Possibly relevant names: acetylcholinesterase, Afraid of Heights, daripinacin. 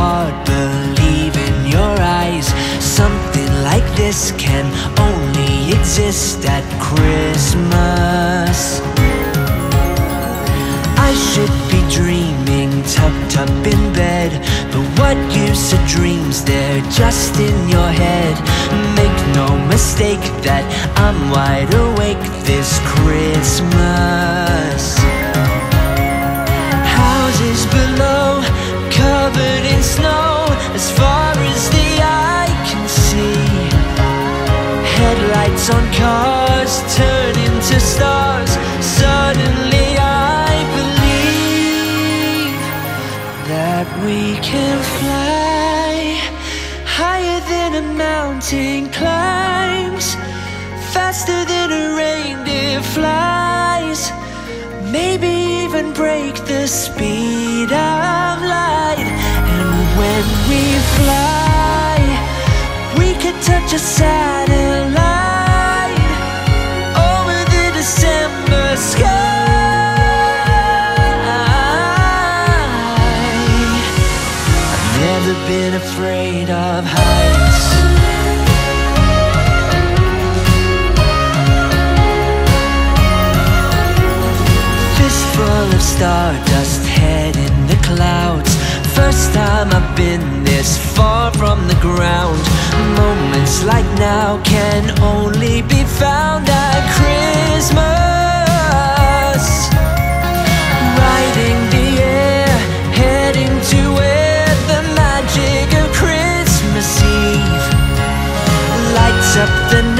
hard, believe in your eyes. Something like this can only exist at Christmas. I should be dreaming tucked up in bed, but what use of dreams, they're just in your head. Make no mistake that I'm wide awake this Christmas. Houses below, covered in snow as far as the eye can see. Headlights on cars turn into stars. Suddenly I believe that we can fly higher than a mountain climbs, faster than a reindeer flies, maybe even break the speed of light. And when we fly, we could touch a satellite over the December sky. I've never been afraid of heights. Fistful of stardust, head in the clouds. First time I've been this far from the ground. Moments like now can only be found at Christmas. Riding the air, heading to where the magic of Christmas Eve lights up the night.